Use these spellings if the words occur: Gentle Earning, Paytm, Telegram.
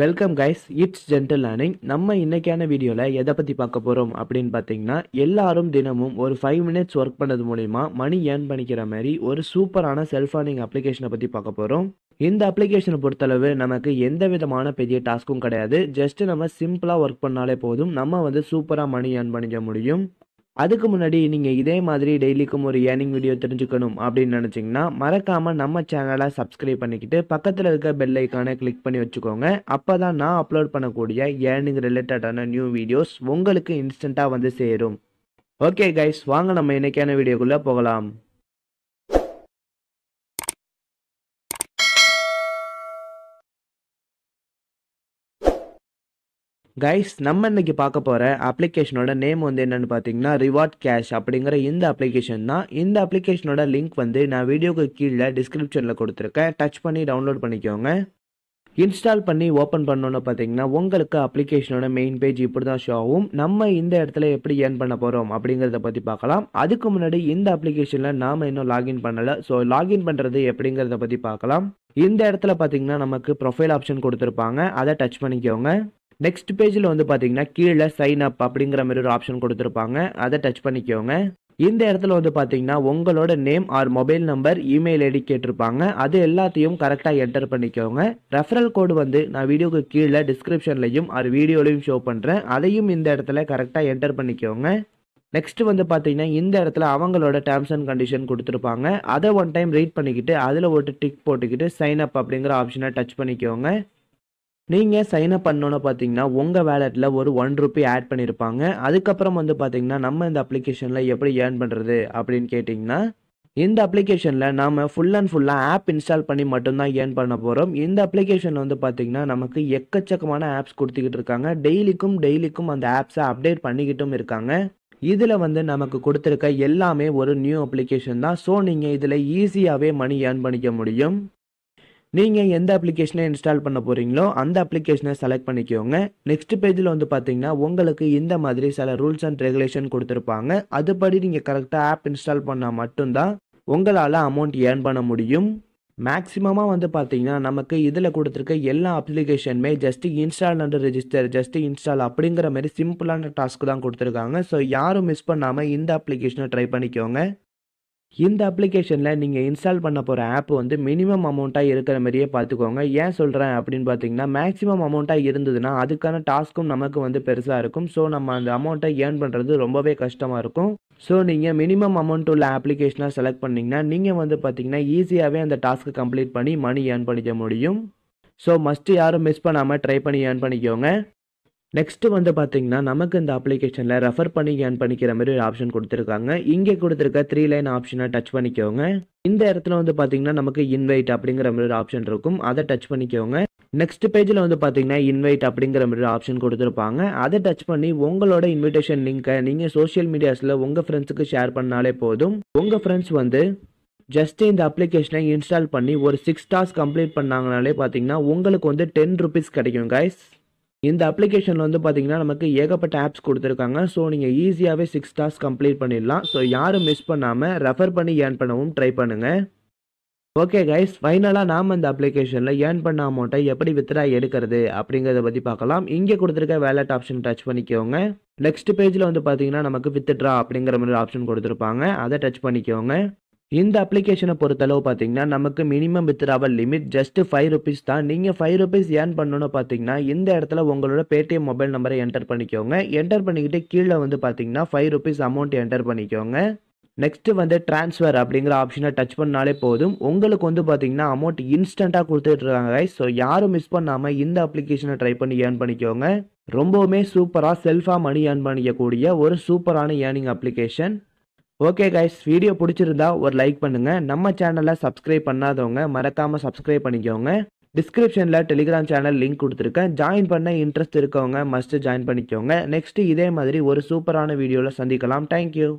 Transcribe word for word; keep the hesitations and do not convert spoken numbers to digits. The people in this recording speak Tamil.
Welcome guys, it's Gentle Learning. நம்ம இன்னைக்கான வீடியோல எதை பத்தி பார்க்க போறோம் அப்படினு பாத்தீங்கன்னா, எல்லாரும் தினமும் ஒரு five minutes work பண்ணது மூலமா மணி earn பண்ணிக்கிற மாதிரி ஒரு சூப்பரான செல்ஃப் earning application பத்தி பார்க்க போறோம். இந்த application பொறுத்தளவு நமக்கு எந்தவிதமான பெரிய டாஸ்க்கும் கிடையாது. ஜஸ்ட் நம்ம சிம்பிளா வர்க் பண்ணாலே போதும், நம்ம வந்து சூப்பரா மணி earn பண்ணிக்க முடியும். அதுக்கு முன்னாடி நீங்க இதே மாதிரி டெய்லிக்கும் ஒரு earning வீடியோ தெரிஞ்சுக்கணும் அப்படினு நினைச்சீங்கன்னா மறக்காம நம்ம சேனலை சப்ஸ்கிரைப் பண்ணிக்கிட்டு பக்கத்துல இருக்க பெல் ஐகானை கிளிக் பண்ணி வச்சுக்கோங்க. அப்பதான் நான் அப்லோட் பண்ணக்கூடிய earning ரிலேட்டடான நியூ வீடியோஸ் உங்களுக்கு இன்ஸ்டன்ட்டா வந்து சேரும். ஓகே கைஸ், வாங்க நம்ம இன்னைக்கான வீடியோக்குள்ள போகலாம். Guys, நம்ம இன்னைக்கு பார்க்க போற அப்ளிகேஷனோட நேம் வந்து என்னன்னு பாத்தீங்கன்னா ரிவார்ட் கேஷ் அப்படிங்கற இந்த அப்ளிகேஷன் தான். இந்த அப்ளிகேஷனோட லிங்க் வந்து நான் வீடியோக்கு கீழ டிஸ்கிரிப்ஷன்ல கொடுத்திருக்கேன். டச் பண்ணி டவுன்லோட் பண்ணிக்கோங்க. இன்ஸ்டால் பண்ணி ஓபன் பண்ணனும்னா பாத்தீங்கன்னா உங்களுக்கு அப்ளிகேஷனோட மெயின் பேஜ் இப்படி தான் ஷோ ஆகும். நம்ம இந்த இடத்துல எப்படி earn பண்ண போறோம் அப்படிங்கறத பத்தி பார்க்கலாம். அதுக்கு முன்னாடி இந்த அப்ளிகேஷன்ல நாம இன்னும் லாகின் பண்ணல. சோ லாகின் பண்றது எப்படிங்கறத பத்தி பார்க்கலாம். இந்த இடத்துல பாத்தீங்கன்னா நமக்கு ப்ரொஃபைல் ஆப்ஷன் கொடுத்திருப்பாங்க. அத டச் பண்ணிக்கோங்க. Next page ல வந்து பாத்தீங்கன்னா கீழ sign up அப்படிங்கற மாதிரி ஒரு ஆப்ஷன் கொடுத்திருப்பாங்க. அத டச் பண்ணிக்கோங்க. இந்த இடத்துல வந்து பாத்தீங்கன்னா உங்களோட name or mobile number, email ID கேட்டிருப்பாங்க. அது எல்லாத்தையும் கரெக்ட்டா என்டர் பண்ணிக்கோங்க. ரெஃபரல் கோட் வந்து நான் வீடியோக்கு கீழ டிஸ்கிரிப்ஷன்லயும் ஆர் வீடியோலயும் ஷோ பண்றேன். அதையும் இந்த இடத்துல கரெக்ட்டா என்டர் பண்ணிக்கோங்க. நெக்ஸ்ட் வந்து பாத்தீங்கன்னா இந்த இடத்துல அவங்களோட டேர்ம்ஸ் அண்ட் கண்டிஷன் கொடுத்திருப்பாங்க. அதை ஒன் டைம் ரீட் பண்ணிக்கிட்டு அதுல ஒரு டிக் போட்டுக்கிட்டு sign up அப்படிங்கற ஆப்ஷனை டச் பண்ணிக்கோங்க. நீங்க சைன் அப் பண்ணனும்னா பாத்தீங்கன்னா உங்க வாலெட்ல ஒரு one rupee ஆட் பண்ணிருப்பாங்க. அதுக்கு அப்புறம் வந்து பாத்தீங்கன்னா நம்ம இந்த அப்ளிகேஷன்ல எப்படி earn பண்றது அப்படினு கேட்டிங்கன்னா, இந்த அப்ளிகேஷன்ல நாம ஃபுல் அண்ட் ஃபுல்லா ஆப் இன்ஸ்டால் பண்ணி மட்டும் தான் earn பண்ண போறோம். இந்த அப்ளிகேஷன் வந்து பாத்தீங்கன்னா நமக்கு எக்கச்சக்கமான ஆப்ஸ் கொடுத்துக்கிட்டு இருக்காங்க. டெய்லிக்கும் டெய்லிக்கும் அந்த ஆப்ஸை அப்டேட் பண்ணிக்கிட்டும் இருக்காங்க. இதுல வந்து நமக்கு கொடுத்திருக்க எல்லாமே ஒரு நியூ அப்ளிகேஷன் தான். சோ நீங்க இதுல ஈஸியாவே மணி earn பண்ணிக்க முடியும். நீங்க எந்த அப்ளிகேஷனை இன்ஸ்டால் பண்ண போறீங்களோ அந்த அப்ளிகேஷனை செலக்ட் பண்ணிக்கோங்க. நெக்ஸ்ட் பேஜ்ல வந்து பாத்தீங்கன்னா உங்களுக்கு இந்த மாதிரி சில ரூல்ஸ் அண்ட் ரெகுலேஷன் கொடுத்திருப்பாங்க. அதுபடி நீங்க கரெக்ட்டா ஆப் இன்ஸ்டால் பண்ணா மட்டும் தான் உங்களால அமௌண்ட் earn பண்ண முடியும். மேக்ஸிமமா வந்து பாத்தீங்கன்னா நமக்கு இதுல கொடுத்திருக்க எல்லா அப்ளிகேஷனுமே just install and register, just install அப்படிங்கிற மாதிரி சிம்பிளான டாஸ்க் தான் கொடுத்திருக்காங்க. ஸோ யாரும் மிஸ் பண்ணாம இந்த அப்ளிகேஷனை ட்ரை பண்ணிக்கோங்க. இந்த அப்ளிகேஷனில் நீங்கள் இன்ஸ்டால் பண்ண போகிற ஆப் வந்து மினிமம் அமௌண்ட்டாக இருக்கிற மாதிரியே பார்த்துக்கோங்க. ஏன் சொல்கிறேன் அப்படின்னு பார்த்தீங்கன்னா, மேக்ஸிமம் அமௌண்ட்டாக இருந்ததுன்னா அதுக்கான டாஸ்க்கும் நமக்கு வந்து பெருசாக இருக்கும். ஸோ நம்ம அந்த அமௌண்ட்டை earn பண்ணுறது ரொம்பவே கஷ்டமாக இருக்கும். ஸோ நீங்கள் மினிமம் அமௌண்ட் உள்ள அப்ளிகேஷனாக செலக்ட் பண்ணிங்கன்னா நீங்கள் வந்து பார்த்தீங்கன்னா ஈஸியாகவே அந்த டாஸ்க்கு கம்ப்ளீட் பண்ணி மணி earn பண்ணிக்க முடியும். ஸோ மஸ்ட் யாரும் மிஸ் பண்ணாமல் ட்ரை பண்ணி earn பண்ணிக்கோங்க. நெக்ஸ்ட் வந்து பாத்தீங்கன்னா நமக்கு இந்த அப்ளிகேஷன்ல ரெஃபர் பண்ணி earn பண்ணிக்கிற மாதிரி ஒரு ஆப்ஷன் கொடுத்திருக்காங்க. இங்கே கொடுத்திருக்க த்ரீ லைன் ஆப்ஷனை டச் பண்ணிக்கோங்க. இந்த இடத்துல வந்து பாத்தீங்கன்னா நமக்கு இன்வைட் அப்படிங்கிற மாதிரி ஒரு ஆப்ஷன் இருக்கும். அதை டச் பண்ணிக்கோங்க. நெக்ஸ்ட் பேஜ்ல வந்து பாத்தீங்கன்னா இன்வைட் அப்படிங்கிற மாதிரி ஒரு ஆப்ஷன் கொடுத்திருப்பாங்க. அதை டச் பண்ணி உங்களோட இன்விடேஷன் லிங்கை நீங்க சோஷியல் மீடியாஸ்ல உங்க ஃப்ரெண்ட்ஸுக்கு ஷேர் பண்ணாலே போதும். உங்க ஃப்ரெண்ட்ஸ் வந்து ஜஸ்ட் இந்த அப்ளிகேஷனை இன்ஸ்டால் பண்ணி ஒரு சிக்ஸ் டாஸ்க் கம்ப்ளீட் பண்ணாங்கனாலே பாத்தீங்கன்னா உங்களுக்கு வந்து டென் ருபீஸ் கிடைக்கும். கைஸ், இந்த அப்ளிகேஷனில் வந்து பார்த்தீங்கன்னா நமக்கு ஏகப்பட்ட ஆப்ஸ் கொடுத்துருக்காங்க. ஸோ நீங்கள் ஈஸியாகவே சிக்ஸ் டாஸ்க் கம்ப்ளீட் பண்ணிடலாம். ஸோ யாரும் மிஸ் பண்ணாமல் ரெஃபர் பண்ணி earn பண்ணவும் ட்ரை பண்ணுங்கள். ஓகே கைஸ், ஃபைனலாக நாம் இந்த அப்ளிகேஷனில் earn பண்ண அமௌண்ட்டை எப்படி வித்ரா எடுக்கிறது அப்படிங்கிறத பற்றி பார்க்கலாம். இங்கே கொடுத்துருக்க வேலட் ஆப்ஷன் டச் பண்ணிக்கோங்க. நெக்ஸ்ட் பேஜில் வந்து பார்த்தீங்கன்னா நமக்கு வித்ட்ரா அப்படிங்கிற மாதிரி ஆப்ஷன் கொடுத்துருப்பாங்க. அதை டச் பண்ணிக்கோங்க. இந்த அப்ளிகேஷனை பொறுத்தளவு பார்த்தீங்கன்னா நமக்கு minimum withdrawal limit just five rupees தான். நீங்கள் ஃபைவ் ருபீஸ் earn பண்ணணும்னு பார்த்தீங்கன்னா இந்த இடத்துல உங்களோட Paytm மொபைல் நம்பரை என்டர் பண்ணிக்கோங்க. என்டர் பண்ணிக்கிட்டு கீழே வந்து பார்த்தீங்கன்னா ஃபைவ் ருபீஸ் அமௌண்ட் என்டர் பண்ணிக்கோங்க. நெக்ஸ்ட் வந்து டிரான்ஸ்ஃபர் அப்படிங்கிற ஆப்ஷனை டச் பண்ணாலே போதும். உங்களுக்கு வந்து பார்த்தீங்கன்னா அமௌண்ட் இன்ஸ்டண்ட்டாக கொடுத்துட்ருக்காங்க. ஸோ யாரும் மிஸ் பண்ணாமல் இந்த அப்ளிகேஷனை ட்ரை பண்ணி earn பண்ணிக்கோங்க. ரொம்பவுமே சூப்பராக செல்ஃபாக மணி earn பண்ணிக்கக்கூடிய ஒரு சூப்பரான earning application. Okay guys, video பிடிச்சிருந்தா ஒரு லைக் பண்ணுங்க. நம்ம சேனலை சப்ஸ்கிரைப் பண்ணாதவங்க மறக்காம சப்ஸ்கிரைப் பண்ணிக்கோங்க. டிஸ்கிரிப்ஷன்ல டெலிகிராம் சேனல் லிங்க் கொடுத்துருக்கேன். ஜாயின் பண்ண இன்ட்ரெஸ்ட் இருக்கவங்க மஸ்ட் ஜாயின் பண்ணிக்கோங்க. நெக்ஸ்ட் இதே மாதிரி ஒரு சூப்பரான வீடியோவில் சந்திக்கலாம். தேங்க்யூ.